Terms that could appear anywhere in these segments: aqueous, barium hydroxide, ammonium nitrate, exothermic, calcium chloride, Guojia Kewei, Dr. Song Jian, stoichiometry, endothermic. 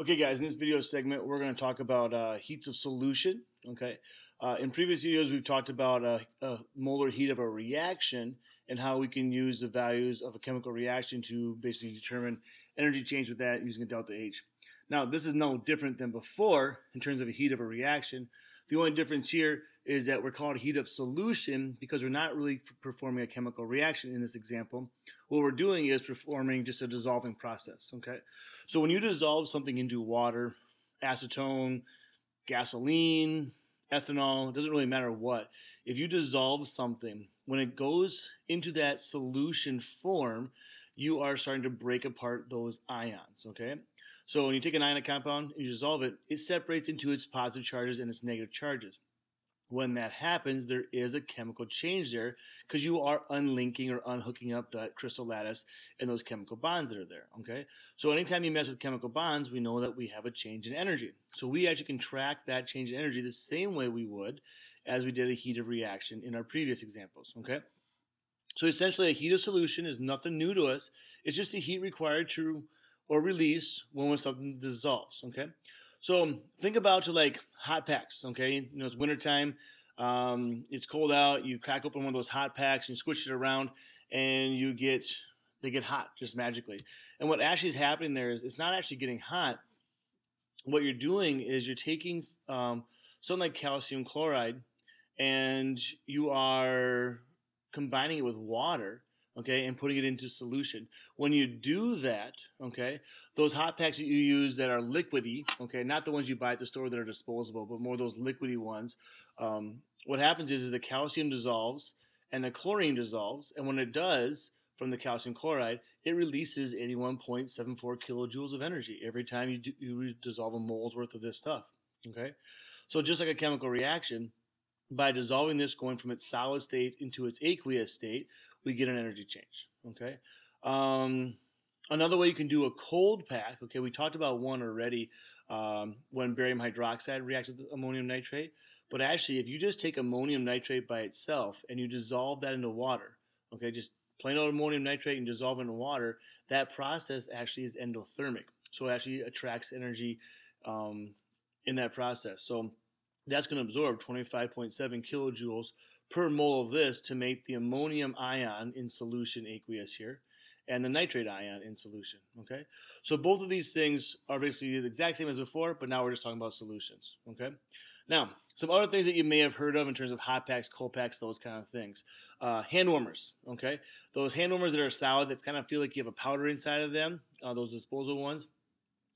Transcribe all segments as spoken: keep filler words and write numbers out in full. Okay guys, in this video segment we're going to talk about uh, heats of solution. Okay, uh, in previous videos we've talked about a, a molar heat of a reaction and how we can use the values of a chemical reaction to basically determine energy change with that using a delta H. Now this is no different than before in terms of a heat of a reaction. The only difference here is that we're called heat of solution because we're not really performing a chemical reaction in this example. What we're doing is performing just a dissolving process, okay? So when you dissolve something into water, acetone, gasoline, ethanol, it doesn't really matter what. If you dissolve something, when it goes into that solution form, you are starting to break apart those ions, okay? So when you take an ionic compound and you dissolve it, it separates into its positive charges and its negative charges. When that happens, there is a chemical change there because you are unlinking or unhooking up that crystal lattice and those chemical bonds that are there, okay? So anytime you mess with chemical bonds, we know that we have a change in energy. So we actually can track that change in energy the same way we would as we did a heat of reaction in our previous examples, okay? So essentially, a heat of solution is nothing new to us. It's just the heat required to or release when something dissolves, okay? So think about to like hot packs, okay? You know, it's wintertime, um, it's cold out, you crack open one of those hot packs and you squish it around and you get, they get hot just magically. And what actually is happening there is it's not actually getting hot. What you're doing is you're taking um, something like calcium chloride and you are combining it with water, okay, and putting it into solution. When you do that, okay, those hot packs that you use that are liquidy, okay, not the ones you buy at the store that are disposable, but more those liquidy ones, um, what happens is, is the calcium dissolves and the chlorine dissolves, and when it does from the calcium chloride, it releases eighty-one point seven four kilojoules of energy every time you, do, you dissolve a mole's worth of this stuff, okay? So just like a chemical reaction, by dissolving this, going from its solid state into its aqueous state, we get an energy change, okay? Um, another way you can do a cold pack, okay, we talked about one already um, when barium hydroxide reacts with ammonium nitrate, but actually if you just take ammonium nitrate by itself and you dissolve that into water, okay, just plain old ammonium nitrate and dissolve into water, that process actually is endothermic, so it actually attracts energy um, in that process. So that's going to absorb twenty-five point seven kilojoules per mole of this to make the ammonium ion in solution aqueous here and the nitrate ion in solution, okay? So both of these things are basically the exact same as before, but now we're just talking about solutions, okay? Now, some other things that you may have heard of in terms of hot packs, cold packs, those kind of things. Uh, hand warmers, okay? Those hand warmers that are solid that kind of feel like you have a powder inside of them, uh, those disposable ones,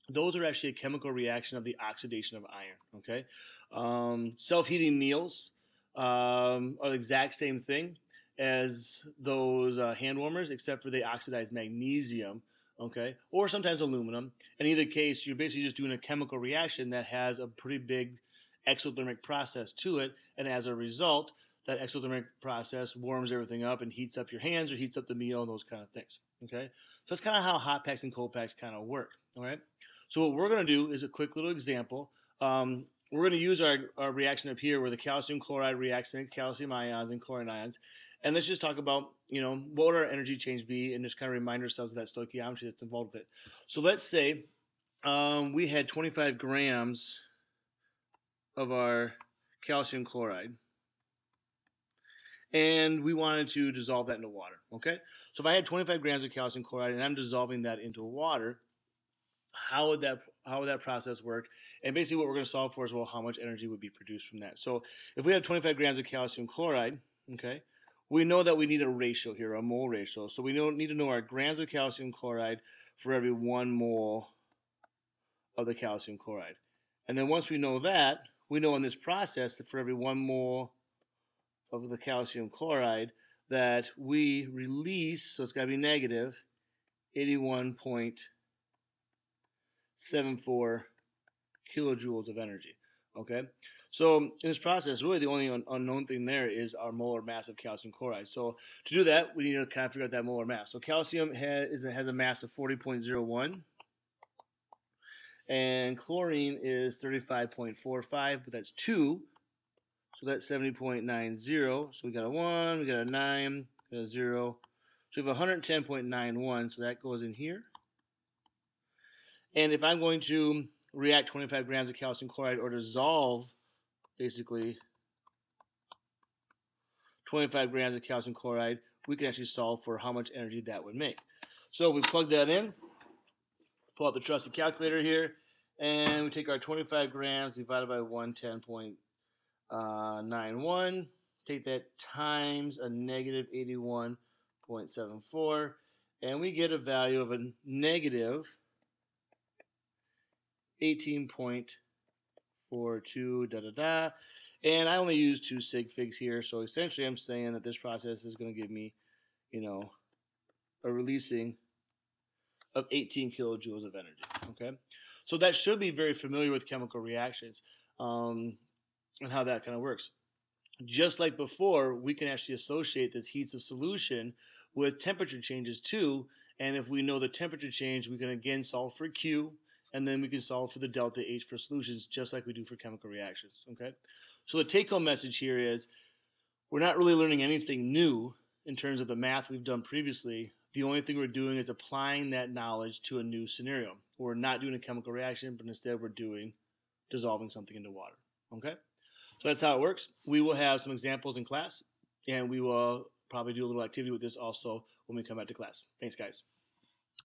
those are actually a chemical reaction of the oxidation of iron, okay? Um, self-heating meals, Um, are the exact same thing as those uh, hand warmers, except for they oxidize magnesium, okay, or sometimes aluminum. In either case, you're basically just doing a chemical reaction that has a pretty big exothermic process to it, and as a result, that exothermic process warms everything up and heats up your hands or heats up the meal and those kind of things, okay? So that's kind of how hot packs and cold packs kind of work, all right? So what we're going to do is a quick little example. Um, We're going to use our, our reaction up here where the calcium chloride reacts with calcium ions and chlorine ions. And let's just talk about, you know, what would our energy change be and just kind of remind ourselves of that stoichiometry that's involved with it. So let's say um, we had twenty-five grams of our calcium chloride and we wanted to dissolve that into water, okay? So if I had twenty-five grams of calcium chloride and I'm dissolving that into water, How would that how would that process work? And basically what we're going to solve for is, well, how much energy would be produced from that. So if we have twenty-five grams of calcium chloride, okay, we know that we need a ratio here, a mole ratio. So we know, need to know our grams of calcium chloride for every one mole of the calcium chloride. And then once we know that, we know in this process that for every one mole of the calcium chloride that we release, so it's got to be negative, eighty-one point seven four kilojoules of energy, okay? So in this process, really the only un unknown thing there is our molar mass of calcium chloride. So to do that, we need to kind of figure out that molar mass. So calcium has, has a mass of forty point zero one, and chlorine is thirty-five point four five, but that's two, so that's seventy point nine zero. So we got a one, we got a nine, we got a zero. So we have one hundred ten point nine one, so that goes in here. And if I'm going to react twenty-five grams of calcium chloride or dissolve, basically, twenty-five grams of calcium chloride, we can actually solve for how much energy that would make. So we plug that in, pull out the trusty calculator here, and we take our twenty-five grams divided by one ten point nine one, take that times a negative eighty-one point seven four, and we get a value of a negative eighteen point four two, da da da. And I only use two sig figs here, so essentially I'm saying that this process is going to give me, you know, a releasing of eighteen kilojoules of energy, okay? So that should be very familiar with chemical reactions um, and how that kind of works. Just like before, we can actually associate this heats of solution with temperature changes too, and if we know the temperature change, we can again solve for Q, and then we can solve for the delta H for solutions, just like we do for chemical reactions, okay? So the take-home message here is we're not really learning anything new in terms of the math we've done previously. The only thing we're doing is applying that knowledge to a new scenario. We're not doing a chemical reaction, but instead we're doing dissolving something into water. Okay? So that's how it works. We will have some examples in class, and we will probably do a little activity with this also when we come back to class. Thanks, guys.